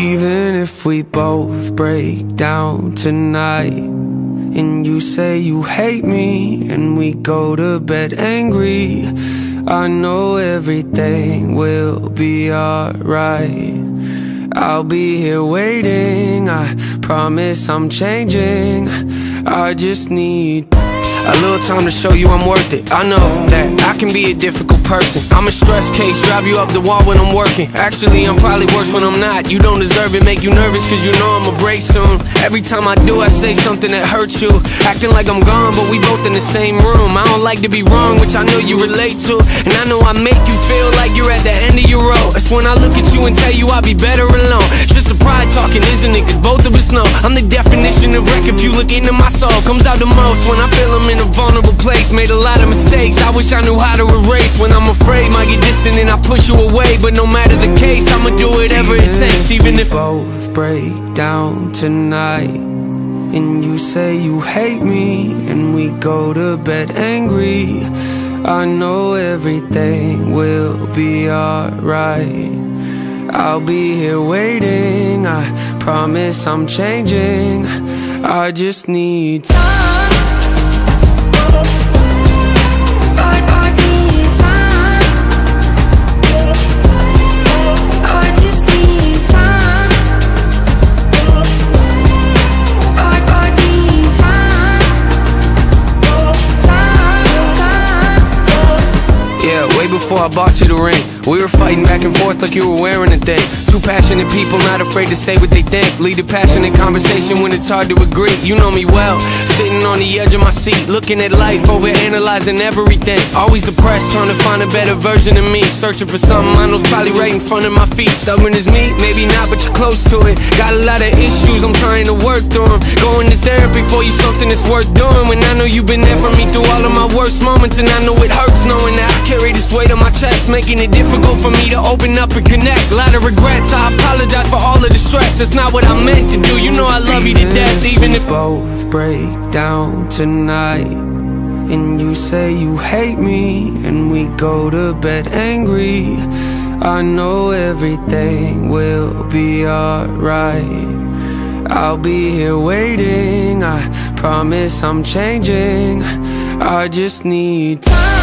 Even if we both break down tonight, and you say you hate me, and we go to bed angry, I know everything will be alright. I'll be here waiting, I promise I'm changing. I just need a little time to show you I'm worth it. I know that I can be a difficult person. I'm a stress case, drive you up the wall when I'm working. Actually, I'm probably worse when I'm not. You don't deserve it, make you nervous, cause you know I'ma break soon. Every time I do, I say something that hurts you. Acting like I'm gone, but we both in the same room. I don't like to be wrong, which I know you relate to. And I know I make you feel like you're at the end of your road. It's when I look at you and tell you I'll be better alone. It's just the pride talking, isn't it? Cause both of us know I'm the definition of wreck. If you look into my soul, comes out the most when I feel I'm in a vulnerable place. Made a lot of mistakes, I wish I knew how to erase. When I'm afraid, might get distant and I push you away. But no matter the case, I'ma do whatever it takes. Even if both break down tonight, and you say you hate me, and we go to bed angry, I know everything will be alright. I'll be here waiting, I promise I'm changing. I just need time. Before I bought you the ring, we were fighting back and forth like you were wearing a thing. Two passionate people, not afraid to say what they think. Lead a passionate conversation when it's hard to agree. You know me well, sitting on the edge of my seat, looking at life, overanalyzing everything. Always depressed, trying to find a better version of me. Searching for something I know's probably right in front of my feet. Stubborn as me, maybe not, but you're close to it. Got a lot of issues, I'm trying to work through them. Going to therapy for you, something that's worth doing. When I know you've been there for me through all of my worst moments. And I know it hurts knowing that I carry this weight on my chest, making it difficult for me to open up and connect. Lot of regrets, I apologize for all of the stress. That's not what I meant to do, you know I love you to death. Even if both break down tonight, and you say you hate me, and we go to bed angry, I know everything will be alright. I'll be here waiting, I promise I'm changing. I just need time.